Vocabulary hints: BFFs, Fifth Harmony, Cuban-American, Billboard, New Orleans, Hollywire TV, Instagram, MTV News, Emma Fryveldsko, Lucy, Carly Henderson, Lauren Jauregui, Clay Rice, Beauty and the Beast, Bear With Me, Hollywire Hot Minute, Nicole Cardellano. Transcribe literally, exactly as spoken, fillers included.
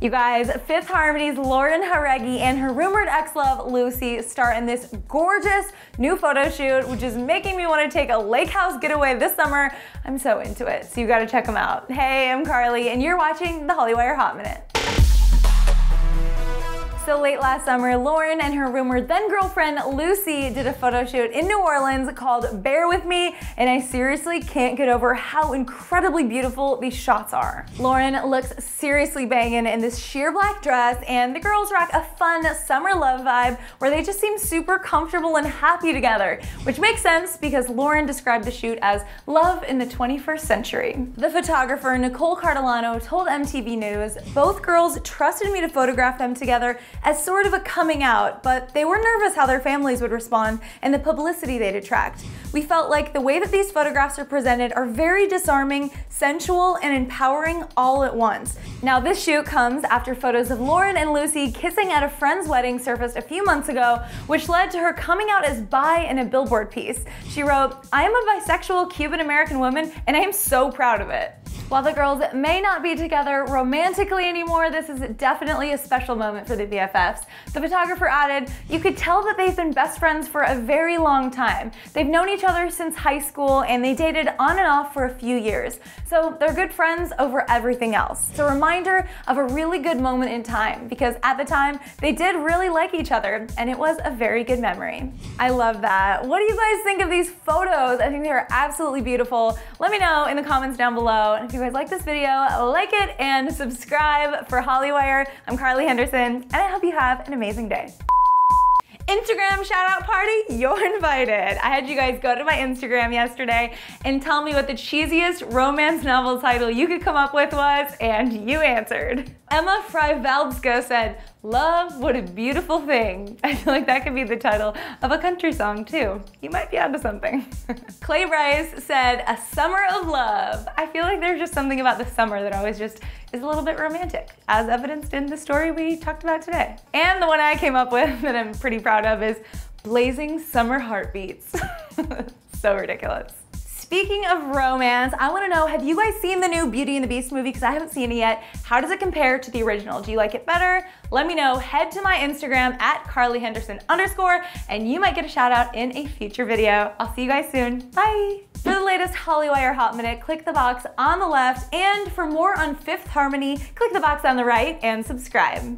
You guys, Fifth Harmony's Lauren Jauregui and her rumored ex-love Lucy star in this gorgeous new photo shoot, which is making me want to take a lake house getaway this summer. I'm so into it, so you gotta check them out. Hey, I'm Carly, and you're watching the Hollywire Hot Minute. So late last summer, Lauren and her rumored then girlfriend Lucy did a photo shoot in New Orleans called Bear With Me, and I seriously can't get over how incredibly beautiful these shots are. Lauren looks seriously banging in this sheer black dress, and the girls rock a fun summer love vibe where they just seem super comfortable and happy together, which makes sense because Lauren described the shoot as love in the twenty-first century. The photographer Nicole Cardellano told M T V News, "Both girls trusted me to photograph them together as sort of a coming out, but they were nervous how their families would respond and the publicity they'd attract. We felt like the way that these photographs are presented are very disarming, sensual, and empowering all at once." Now this shoot comes after photos of Lauren and Lucy kissing at a friend's wedding surfaced a few months ago, which led to her coming out as bi in a Billboard piece. She wrote, "I am a bisexual Cuban-American woman, and I am so proud of it." While the girls may not be together romantically anymore, this is definitely a special moment for the B F Fs. The photographer added, "You could tell that they've been best friends for a very long time. They've known each other since high school, and they dated on and off for a few years. So they're good friends over everything else." It's a reminder of a really good moment in time, because at the time, they did really like each other, and it was a very good memory. I love that. What do you guys think of these photos? I think they are absolutely beautiful. Let me know in the comments down below. And if you guys like this video, like it and subscribe for Hollywire. I'm Carly Henderson, and I hope you have an amazing day. Instagram shout out party, you're invited. I had you guys go to my Instagram yesterday and tell me what the cheesiest romance novel title you could come up with was, and you answered. Emma Fryveldsko said, "Love, what a beautiful thing." I feel like that could be the title of a country song too. You might be onto something. Clay Rice said, "A summer of love." I feel like there's just something about the summer that always just is a little bit romantic, as evidenced in the story we talked about today. And the one I came up with that I'm pretty proud of is Blazing Summer Heartbeats. So ridiculous. Speaking of romance, I wanna know, have you guys seen the new Beauty and the Beast movie? Because I haven't seen it yet. How does it compare to the original? Do you like it better? Let me know. Head to my Instagram at Carly Henderson underscore, and you might get a shout out in a future video. I'll see you guys soon. Bye. For the latest Hollywire Hot Minute, click the box on the left, and for more on Fifth Harmony, click the box on the right and subscribe.